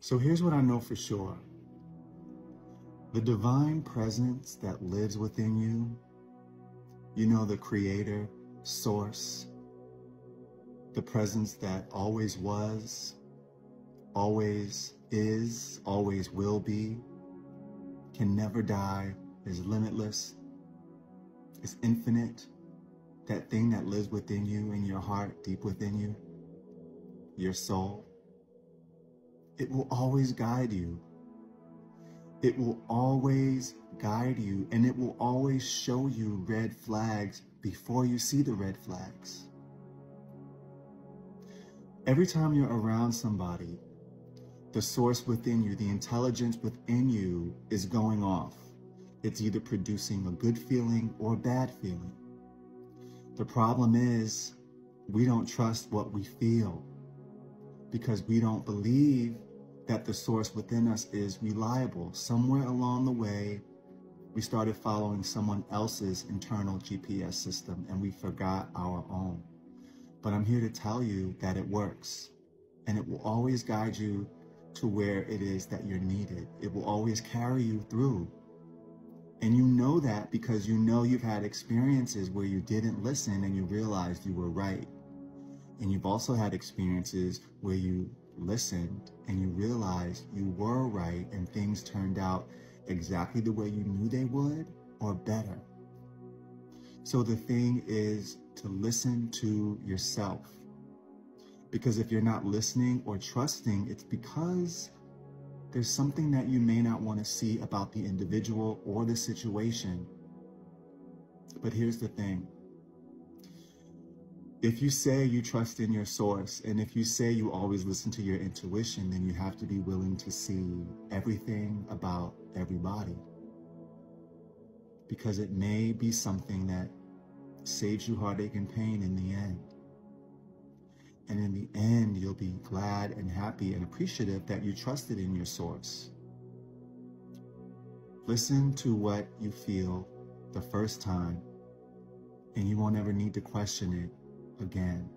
So here's what I know for sure. The divine presence that lives within you, you know, the creator, source, the presence that always was, always is, always will be, can never die, is limitless, is infinite. That thing that lives within you, in your heart, deep within you, your soul, it will always guide you. It will always guide you, and it will always show you red flags before you see the red flags. Every time you're around somebody, the source within you, the intelligence within you is going off. It's either producing a good feeling or a bad feeling. The problem is we don't trust what we feel because we don't believe that the source within us is reliable. Somewhere along the way, we started following someone else's internal GPS system and we forgot our own. But I'm here to tell you that it works, and it will always guide you to where it is that you're needed. It will always carry you through. And you know that because you know you've had experiences where you didn't listen and you realized you were right. And you've also had experiences where you listened and you realized you were right and things turned out exactly the way you knew they would or better. So the thing is to listen to yourself, because if you're not listening or trusting, it's because there's something that you may not want to see about the individual or the situation. But here's the thing. If you say you trust in your source, and if you say you always listen to your intuition, then you have to be willing to see everything about everybody. Because it may be something that saves you heartache and pain in the end. And in the end, you'll be glad and happy and appreciative that you trusted in your source. Listen to what you feel the first time, and you won't ever need to question it again.